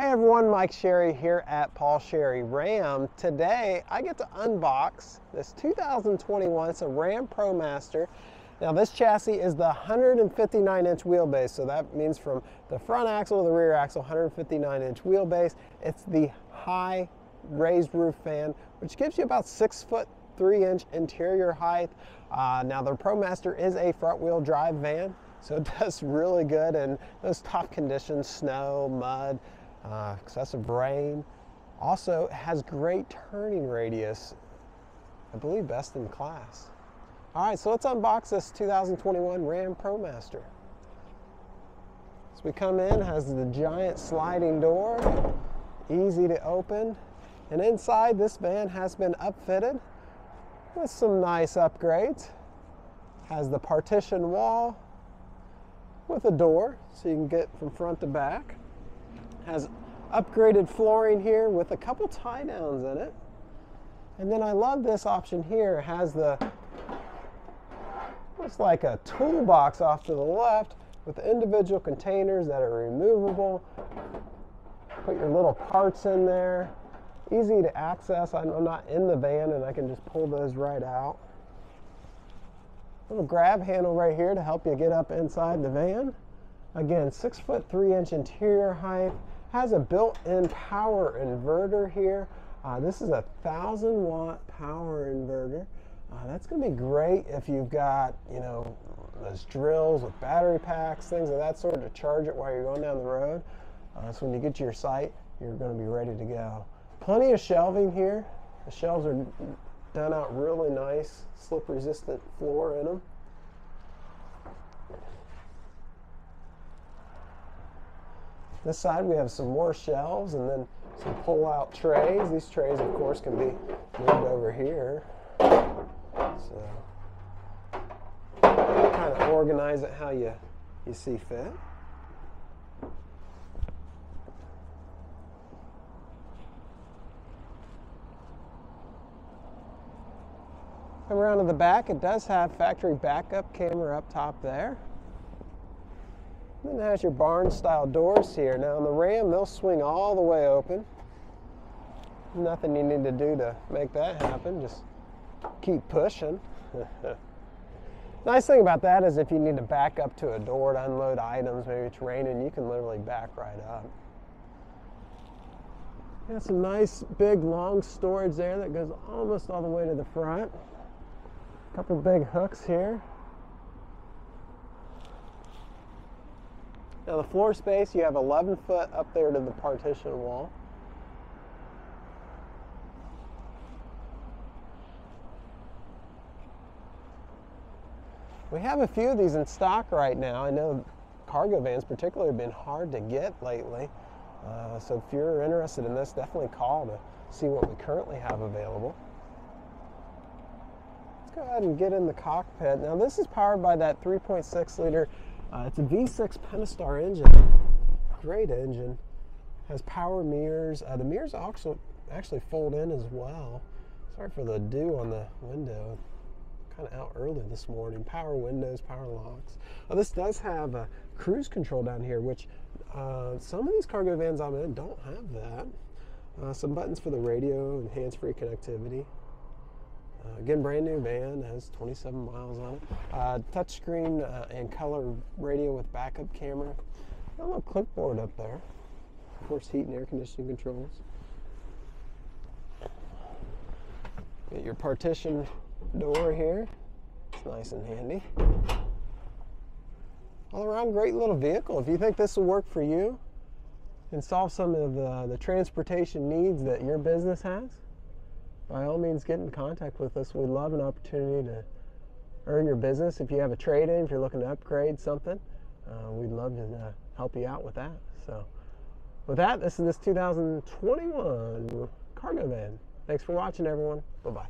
Hey everyone, Mike Sherry here at Paul Sherry Ram. Today I get to unbox this 2021, it's a Ram ProMaster. Now this chassis is the 159 inch wheelbase, so that means from the front axle to the rear axle, 159 inch wheelbase. It's the high raised roof fan, which gives you about 6'3" interior height. Now the ProMaster is a front wheel drive van, so it does really good in those tough conditions, snow, mud, excessive rain. Also has great turning radius, I believe best in class. All right, so let's unbox this 2021 Ram ProMaster. As we come in, it has the giant sliding door, easy to open, and inside this van has been upfitted with some nice upgrades. Has the partition wall with a door, so you can get from front to back. Has upgraded flooring here with a couple tie downs in it. And then I love this option here. It has the, looks like a toolbox off to the left with individual containers that are removable. Put your little parts in there. Easy to access. I'm not in the van and I can just pull those right out. Little grab handle right here to help you get up inside the van. Again, 6'3" interior height, has a built-in power inverter here. This is a 1000-watt power inverter. That's going to be great if you've got, you know, those drills with battery packs, things of that sort, to charge it while you're going down the road. So when you get to your site, you're going to be ready to go. Plenty of shelving here. The shelves are done out really nice, slip-resistant floor in them. This side we have some more shelves and then some pull-out trays. These trays, of course, can be moved over here. So kind of organize it how you see fit. Come around to the back. It does have factory backup camera up top there. Then it has your barn style doors here. Now on the Ram, they'll swing all the way open. Nothing you need to do to make that happen, just keep pushing. Nice thing about that is if you need to back up to a door to unload items, maybe it's raining, you can literally back right up. Got some nice big long storage there that goes almost all the way to the front. A couple big hooks here. Now the floor space, you have 11 feet up there to the partition wall. We have a few of these in stock right now. I know cargo vans particularly have been hard to get lately. So if you're interested in this, definitely call to see what we currently have available. Let's go ahead and get in the cockpit. Now this is powered by that 3.6 liter it's a V6 Pentastar engine, great engine, has power mirrors. The mirrors actually fold in as well. Sorry for the dew on the window, kind of out early this morning. Power windows, power locks. This does have a cruise control down here, which some of these cargo vans I'm in don't have that. Some buttons for the radio and hands-free connectivity. Again, brand new van, has 27 miles on it. Touchscreen and color radio with backup camera. Got a little clipboard up there. Of course, heat and air conditioning controls. Get your partition door here. It's nice and handy. All around, great little vehicle. If you think this will work for you and solve some of the transportation needs that your business has, by all means, get in contact with us. We'd love an opportunity to earn your business. If you have a trade-in, if you're looking to upgrade something, we'd love to help you out with that. So with that, this is this 2021 cargo van. Thanks for watching, everyone. Bye-bye.